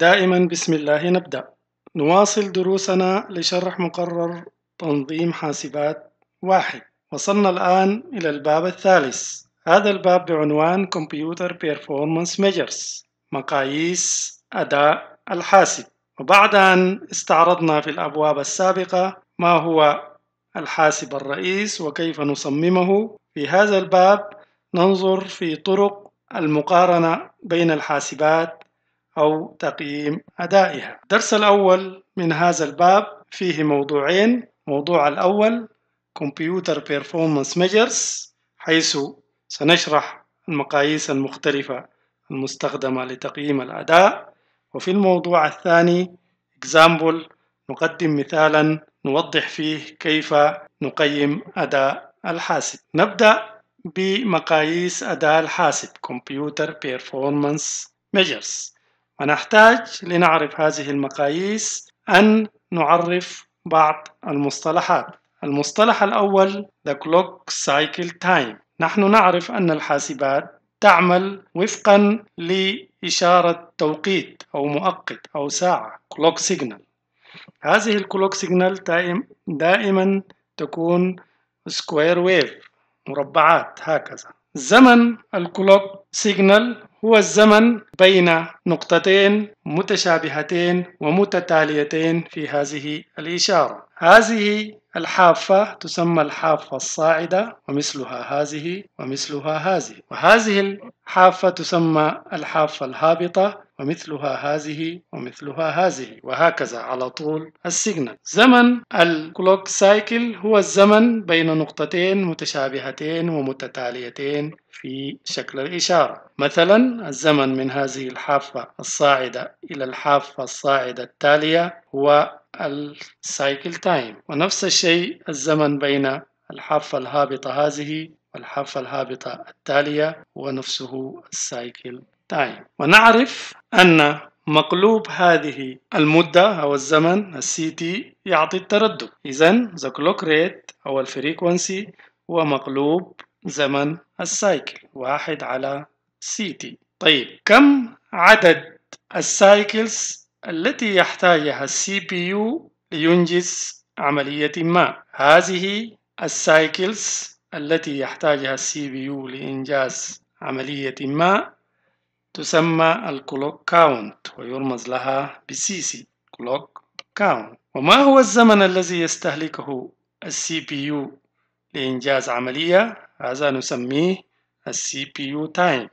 دائما بسم الله نبدأ. نواصل دروسنا لشرح مقرر تنظيم حاسبات 1. وصلنا الآن إلى الباب الثالث. هذا الباب بعنوان Computer Performance Measures، مقاييس أداء الحاسب. وبعد أن استعرضنا في الأبواب السابقة ما هو الحاسب الرئيس وكيف نصممه، في هذا الباب ننظر في طرق المقارنة بين الحاسبات أو تقييم أدائها. الدرس الأول من هذا الباب فيه موضوعين. موضوع الأول Computer Performance Measures، حيث سنشرح المقاييس المختلفة المستخدمة لتقييم الأداء. وفي الموضوع الثاني Example، نقدم مثالا نوضح فيه كيف نقيم أداء الحاسب. نبدأ بمقاييس أداء الحاسب Computer Performance Measures. ونحتاج لنعرف هذه المقاييس أن نعرف بعض المصطلحات. المصطلح الأول The Clock Cycle Time. نحن نعرف أن الحاسبات تعمل وفقا لإشارة توقيت أو مؤقت أو ساعة Clock Signal. هذه الكلوك سيجنال دائما تكون سكوير ويف، مربعات هكذا. زمن الكلوك سيجنال هو الزمن بين نقطتين متشابهتين ومتتاليتين في هذه الإشارة. هذه الحافة تسمى الحافة الصاعدة، ومثلها هذه ومثلها هذه، وهذه الحافة تسمى الحافة الهابطة، ومثلها هذه ومثلها هذه، وهكذا على طول السيجنال. زمن الكلوك سايكل هو الزمن بين نقطتين متشابهتين ومتتاليتين في شكل الإشارة. مثلا الزمن من هذه الحافة الصاعدة إلى الحافة الصاعدة التالية هو السايكل تايم. ونفس الشيء الزمن بين الحافة الهابطة هذه والحافة الهابطة التالية هو نفسه السايكل تايم. ونعرف أن مقلوب هذه المدة أو الزمن CT يعطي التردد. إذن the clock rate أو الفريكونسي هو مقلوب زمن السايكل، 1/CT. طيب، كم عدد السايكلز التي يحتاجها CPU لينجز عملية ما؟ هذه السايكلز التي يحتاجها CPU لإنجاز عملية ما تسمى الكلوك كاونت، ويرمز لها بCC كلوك كاونت. وما هو الزمن الذي يستهلكه CPU لإنجاز عملية؟ هذا نسميه CPU time.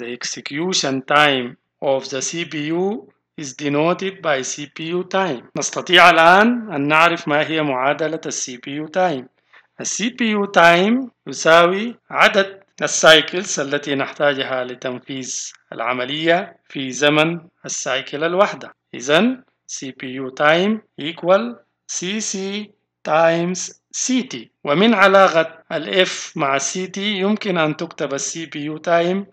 The execution time of the CPU is denoted by CPU time. نستطيع الآن أن نعرف ما هي معادلة CPU time. CPU time يساوي عدد السايكلز التي نحتاجها لتنفيذ العملية في زمن السايكل الواحدة. إذن CPU time equal CC times CT. ومن علاقة ال F مع CT يمكن أن تكتب ال CPU time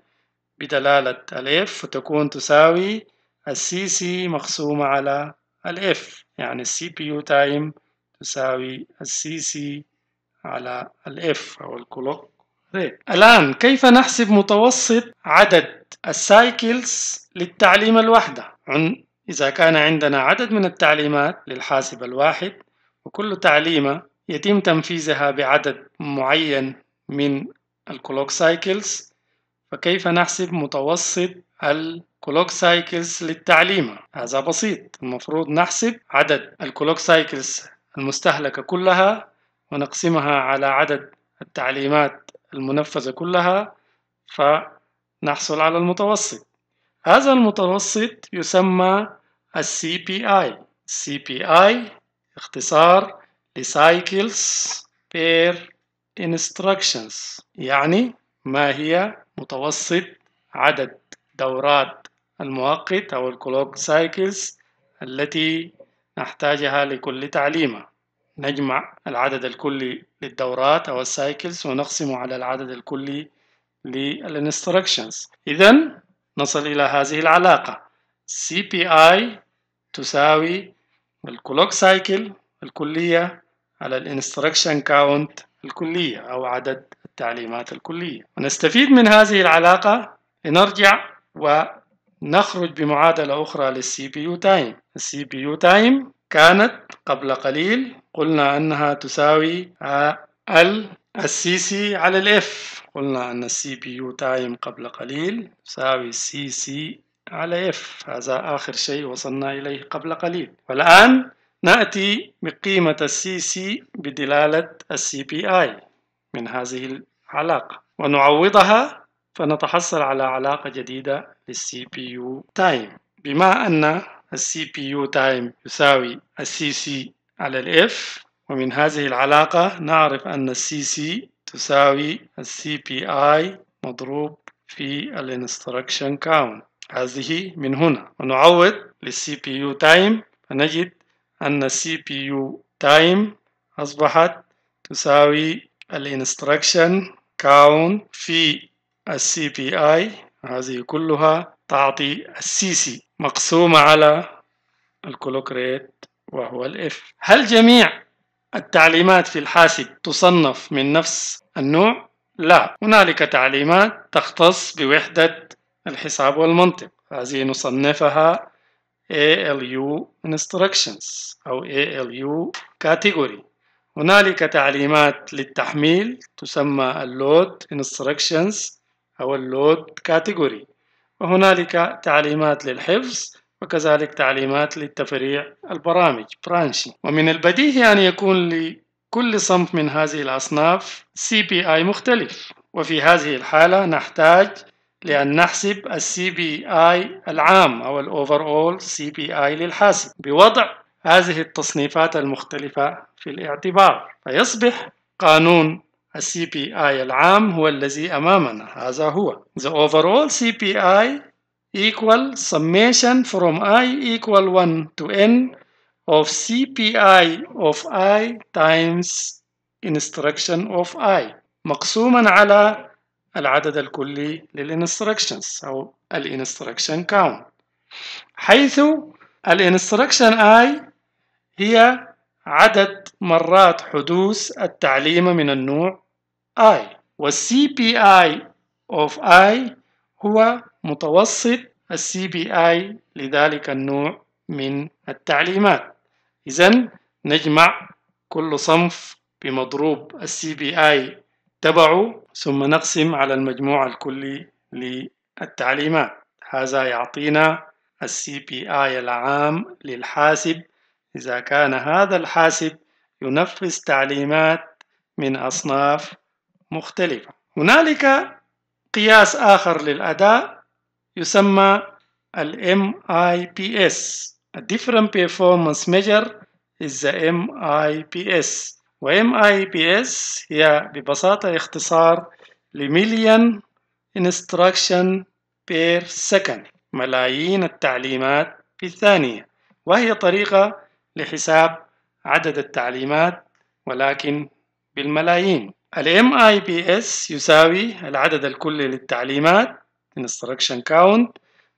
بدلالة ال F، وتكون تساوي ال CC مقسومة على ال F. يعني ال CPU time تساوي ال CC على ال F أو الكلوك. الآن كيف نحسب متوسط عدد السايكلز للتعليمة الواحدة؟ إذا كان عندنا عدد من التعليمات للحاسب الواحد، وكل تعليمة يتم تنفيذها بعدد معين من الكلوك سايكلز، فكيف نحسب متوسط الكلوك سايكلز للتعليمة؟ هذا بسيط، المفروض نحسب عدد الكلوك سايكلز المستهلكة كلها ونقسمها على عدد التعليمات المنفذة كلها فنحصل على المتوسط. هذا المتوسط يسمى ال CPI. CPI اختصار ل Cycles Per Instructions، يعني ما هي متوسط عدد دورات المؤقت أو الكلوك سايكلز التي نحتاجها لكل تعليمة. نجمع العدد الكلي للدورات أو السايكلز ونقسمه على العدد الكلي للإنستراكشنز. إذن نصل إلى هذه العلاقة CPI تساوي الكلوك سايكل الكلية على الإنستراكشن كاونت الكلية أو عدد التعليمات الكلية. ونستفيد من هذه العلاقة لنرجع نخرج بمعادلة أخرى للسي بي يو تايم. السي بي يو تايم كانت قبل قليل قلنا أنها تساوي السي سي على الإف. قلنا أن السي بي يو تايم قبل قليل تساوي السي سي على إف. هذا آخر شيء وصلنا إليه قبل قليل. والآن نأتي بقيمة السي سي بدلالة السي بي آي من هذه العلاقة ونعوضها، فنتحصل على علاقة جديدة للسي بي يو تايم. بما أن السي بي يو تايم يساوي السي سي على الإف، ومن هذه العلاقة نعرف أن السي سي تساوي السي بي آي مضروب في الانستراكشن كاونت. هذه من هنا، ونعوض للسي بي يو تايم فنجد أن السي بي يو تايم أصبحت تساوي الانستراكشن كاونت في السي بي آي، هذه كلها تعطي السي سي مقسومة على الكلوك ريت وهو الإف. هل جميع التعليمات في الحاسب تصنف من نفس النوع؟ لا، هنالك تعليمات تختص بوحدة الحساب والمنطق، هذه نصنفها ALU Instructions أو ALU Category. هنالك تعليمات للتحميل تسمى Load Instructions أو Load Category، وهنالك تعليمات للحفظ وكذلك تعليمات للتفريع البرامج برانشي. ومن البديهي أن يكون لكل صنف من هذه الأصناف CPI مختلف، وفي هذه الحالة نحتاج لأن نحسب CPI العام أو Overall CPI للحاسب بوضع هذه التصنيفات المختلفة في الاعتبار، فيصبح قانون CPI العام هو الذي أمامنا. هذا هو The Overall CPI equal summation from I equal 1 to N of CPI of I times instruction of I مقسوما على العدد الكلي للinstructions أو الinstruction count، حيث الinstruction I هي عدد مرات حدوث التعليمة من النوع I، والCPI of I هو متوسط الCPI لذلك النوع من التعليمات. إذن نجمع كل صنف بمضروب الCPI تبعه ثم نقسم على المجموع الكلي للتعليمات، هذا يعطينا الCPI العام للحاسب إذا كان هذا الحاسب ينفذ تعليمات من أصناف مختلفة. هنالك قياس آخر للأداء يسمى MIPS. A different performance measure is the MIPS. وMIPS هي ببساطة اختصار لمليون instruction per second، ملايين التعليمات في الثانية، وهي طريقة لحساب عدد التعليمات ولكن بالملايين. MIPS يساوي العدد الكلي للتعليمات instruction count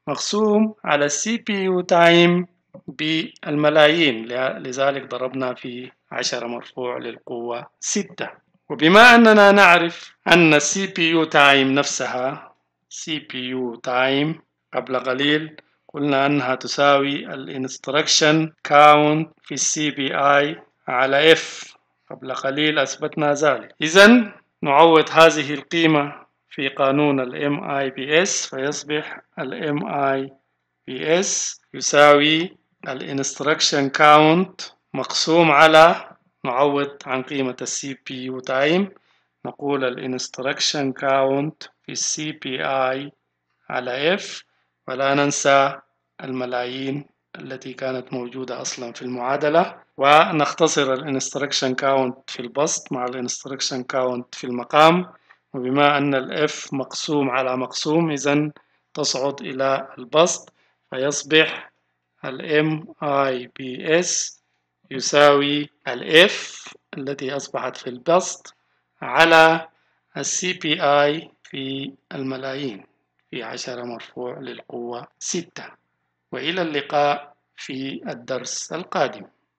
مقسوم على CPU time بالملايين، لذلك ضربنا في 10⁻⁶. وبما أننا نعرف أن CPU time نفسها CPU time قبل قليل قلنا أنها تساوي الانستراكشن كاونت في CPI على F، قبل قليل أثبتنا ذلك. إذن نعوض هذه القيمة في قانون MIPS فيصبح MIPS يساوي الانستراكشن كاونت مقسوم على، نعوض عن قيمة CPU time نقول الانستراكشن كاونت في CPI على F، ولا ننسى الملايين التي كانت موجودة أصلا في المعادلة، ونختصر الانستراكشن كاونت في البسط مع الانستراكشن كاونت في المقام. وبما أن الF مقسوم على مقسوم إذن تصعد إلى البسط، فيصبح MIPS يساوي الF التي أصبحت في البسط على CPI في الملايين في 10⁻⁶. وإلى اللقاء في الدرس القادم.